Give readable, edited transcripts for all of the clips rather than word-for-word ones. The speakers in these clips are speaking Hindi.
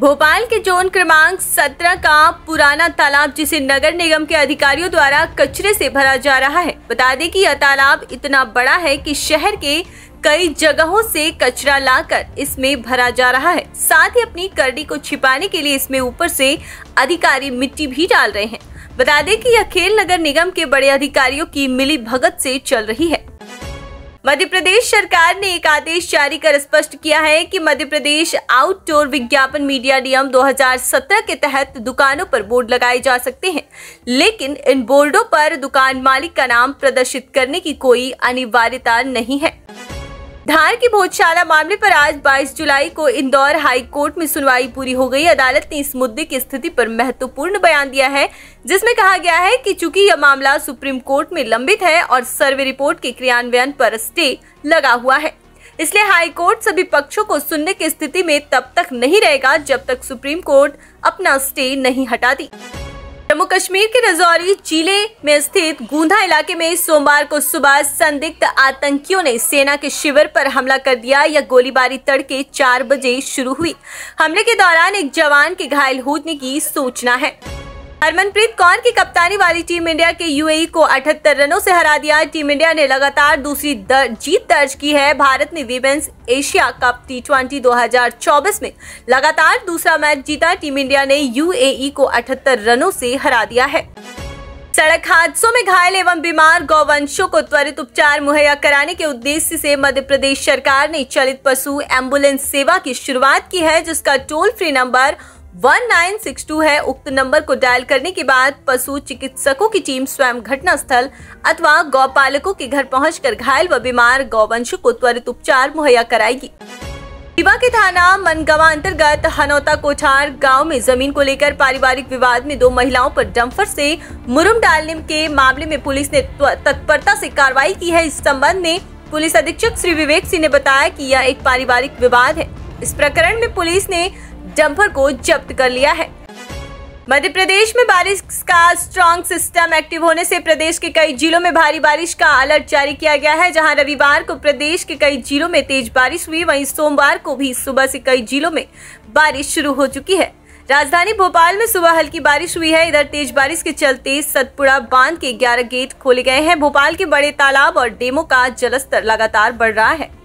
भोपाल के जोन क्रमांक 17 का पुराना तालाब, जिसे नगर निगम के अधिकारियों द्वारा कचरे से भरा जा रहा है। बता दें कि यह तालाब इतना बड़ा है कि शहर के कई जगहों से कचरा लाकर इसमें भरा जा रहा है। साथ ही अपनी करनी को छिपाने के लिए इसमें ऊपर से अधिकारी मिट्टी भी डाल रहे हैं। बता दें कि यह खेल नगर निगम के बड़े अधिकारियों की मिलीभगत से चल रही है। मध्य प्रदेश सरकार ने एक आदेश जारी कर स्पष्ट किया है कि मध्य प्रदेश आउटडोर विज्ञापन मीडिया नियम 2017 के तहत दुकानों पर बोर्ड लगाए जा सकते हैं, लेकिन इन बोर्डों पर दुकान मालिक का नाम प्रदर्शित करने की कोई अनिवार्यता नहीं है। धार की भोजशाला मामले पर आज 22 जुलाई को इंदौर हाई कोर्ट में सुनवाई पूरी हो गई। अदालत ने इस मुद्दे की स्थिति पर महत्वपूर्ण बयान दिया है, जिसमें कहा गया है कि चूंकि यह मामला सुप्रीम कोर्ट में लंबित है और सर्वे रिपोर्ट के क्रियान्वयन पर स्टे लगा हुआ है, इसलिए हाई कोर्ट सभी पक्षों को सुनने की स्थिति में तब तक नहीं रहेगा जब तक सुप्रीम कोर्ट अपना स्टे नहीं हटाती। जम्मू कश्मीर के रजौरी जिले में स्थित गोंधा इलाके में सोमवार को सुबह संदिग्ध आतंकियों ने सेना के शिविर पर हमला कर दिया। यह गोलीबारी तड़के 4 बजे शुरू हुई। हमले के दौरान एक जवान के घायल होने की सूचना है। हरमनप्रीत कौर की कप्तानी वाली टीम इंडिया के यूएई को 78 रनों से हरा दिया। टीम इंडिया ने लगातार दूसरी जीत दर्ज की है। भारत ने विमेंस एशिया कप T20 2024 में लगातार दूसरा मैच जीता। टीम इंडिया ने यूएई को 78 रनों से हरा दिया है। सड़क हादसों में घायल एवं बीमार गौवंशों को त्वरित उपचार मुहैया कराने के उद्देश्य से मध्य प्रदेश सरकार ने चलित पशु एम्बुलेंस सेवा की शुरुआत की है, जिसका टोल फ्री नंबर 1962 है। उक्त नंबर को डायल करने के बाद पशु चिकित्सकों की टीम स्वयं घटना स्थल अथवा गौपालकों के घर पहुंचकर घायल व बीमार गौवंशों को त्वरित उपचार मुहैया कराएगी। शिवा के थाना मनगवा अंतर्गत हनौता कोठार गांव में जमीन को लेकर पारिवारिक विवाद में 2 महिलाओं पर डंपर से मुरुम डालने के मामले में पुलिस ने तत्परता से कार्रवाई की है। इस संबंध में पुलिस अधीक्षक श्री विवेक सिंह ने बताया कि यह एक पारिवारिक विवाद है। इस प्रकरण में पुलिस ने डंपर को जब्त कर लिया है। मध्य प्रदेश में बारिश का स्ट्रांग सिस्टम एक्टिव होने से प्रदेश के कई जिलों में भारी बारिश का अलर्ट जारी किया गया है। जहां रविवार को प्रदेश के कई जिलों में तेज बारिश हुई, वहीं सोमवार को भी सुबह से कई जिलों में बारिश शुरू हो चुकी है। राजधानी भोपाल में सुबह हल्की बारिश हुई है। इधर तेज बारिश के चलते सतपुरा बांध के 11 गेट खोले गए हैं। भोपाल के बड़े तालाब और डेमों का जलस्तर लगातार बढ़ रहा है।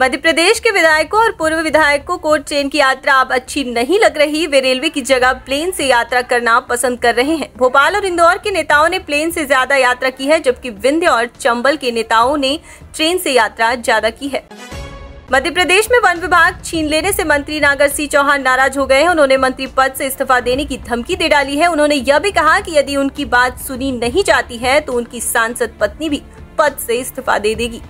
मध्य प्रदेश के विधायकों और पूर्व विधायकों को ट्रेन की यात्रा अब अच्छी नहीं लग रही। वे रेलवे की जगह प्लेन से यात्रा करना पसंद कर रहे हैं। भोपाल और इंदौर के नेताओं ने प्लेन से ज्यादा यात्रा की है, जबकि विंध्य और चंबल के नेताओं ने ट्रेन से यात्रा ज्यादा की है। मध्य प्रदेश में वन विभाग छीन लेने से मंत्री नागर सिंह चौहान नाराज हो गए हैं। उन्होंने मंत्री पद से इस्तीफा देने की धमकी दे डाली है। उन्होंने यह भी कहा कि यदि उनकी बात सुनी नहीं जाती है तो उनकी सांसद पत्नी भी पद से इस्तीफा दे देगी।